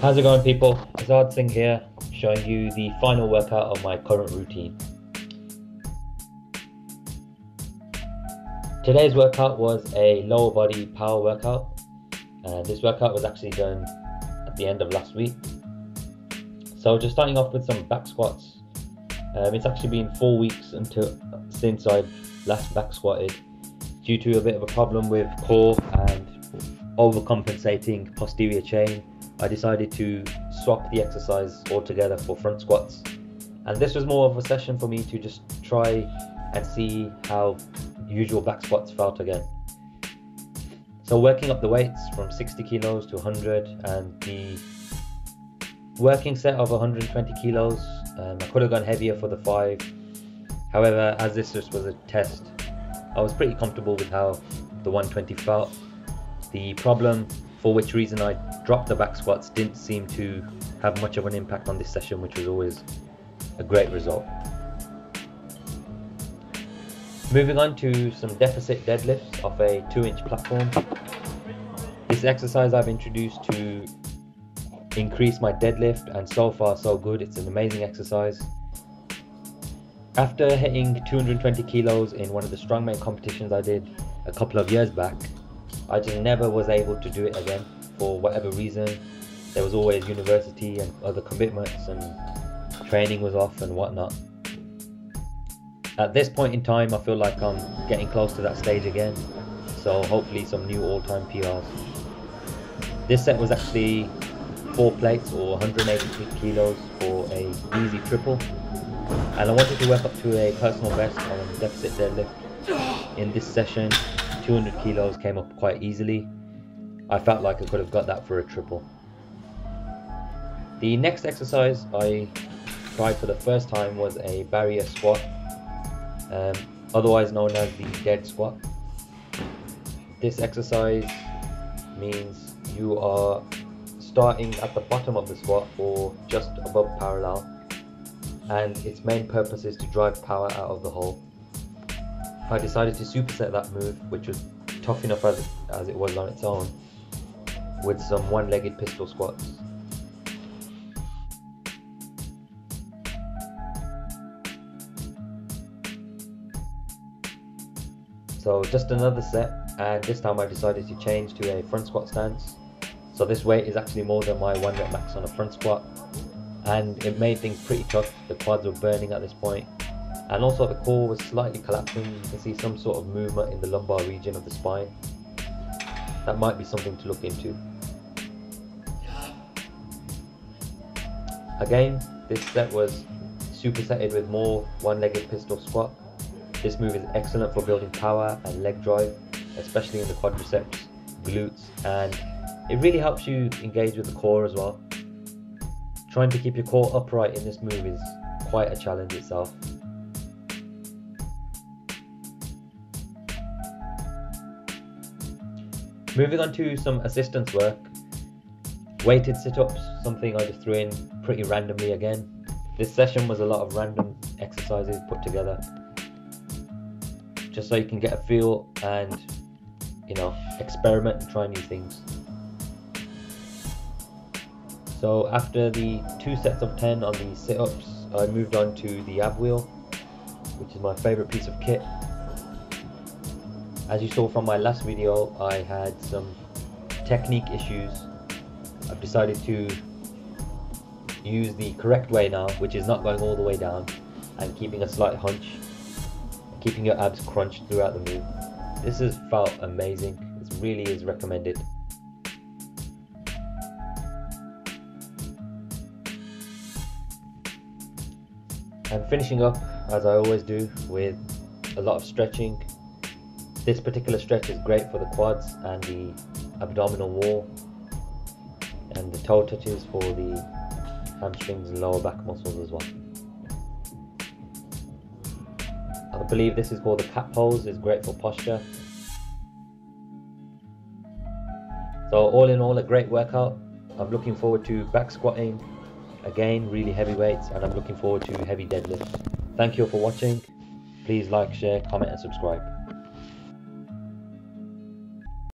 How's it going, people? Azad Singh here, showing you the final workout of my current routine. Today's workout was a lower body power workout. This workout was actually done at the end of last week. So just starting off with some back squats. It's actually been 4 weeks since I've last back squatted due to a bit of a problem with core and overcompensating posterior chain. I decided to swap the exercise altogether for front squats, and this was more of a session for me to just try and see how usual back squats felt again. So working up the weights from 60 kilos to 100, and the working set of 120 kilos. I could have gone heavier for the 5, however, as this just was a test, I was pretty comfortable with how the 120 felt. The problem, for which reason I dropped the back squats, didn't seem to have much of an impact on this session, which was always a great result. Moving on to some deficit deadlifts off a 2-inch platform. This exercise I've introduced to increase my deadlift, and so far so good. It's an amazing exercise. After hitting 220 kilos in one of the strongman competitions I did a couple of years back, I just never was able to do it again for whatever reason. There was always university and other commitments, and training was off and whatnot. At this point in time, I feel like I'm getting close to that stage again, so hopefully some new all-time PRs. This set was actually 4 plates or 183 kilos for a easy triple, and I wanted to work up to a personal best on deficit deadlift. In this session, 200 kilos came up quite easily. I felt like I could have got that for a triple. The next exercise I tried for the first time was a barrier squat, otherwise known as the dead squat. This exercise means you are starting at the bottom of the squat or just above parallel, and its main purpose is to drive power out of the hole. I decided to superset that move, which was tough enough as it was on its own, with some one-legged pistol squats. So just another set, and this time I decided to change to a front squat stance. So this weight is actually more than my 1 rep max on a front squat, and it made things pretty tough. The quads were burning at this point, and also the core was slightly collapsing. You can see some sort of movement in the lumbar region of the spine. That might be something to look into. Again, this set was supersetted with more one-legged pistol squat. This move is excellent for building power and leg drive, especially in the quadriceps, glutes, and it really helps you engage with the core as well. Trying to keep your core upright in this move is quite a challenge itself. Moving on to some assistance work, weighted sit-ups, something I just threw in pretty randomly again. This session was a lot of random exercises put together, just so you can get a feel and, you know, experiment and try new things. So after the 2 sets of 10 on the sit-ups, I moved on to the ab wheel, which is my favourite piece of kit. As you saw from my last video, I had some technique issues. I've decided to use the correct way now, which is not going all the way down and keeping a slight hunch, keeping your abs crunched throughout the move. This has felt amazing. It really is recommended. And finishing up, as I always do, with a lot of stretching. This particular stretch is great for the quads and the abdominal wall, and the toe touches for the hamstrings and lower back muscles as well. I believe this is called the cat pose. It's great for posture. So all in all, a great workout. I'm looking forward to back squatting again, really heavy weights, and I'm looking forward to heavy deadlifts. Thank you all for watching. Please like, share, comment and subscribe.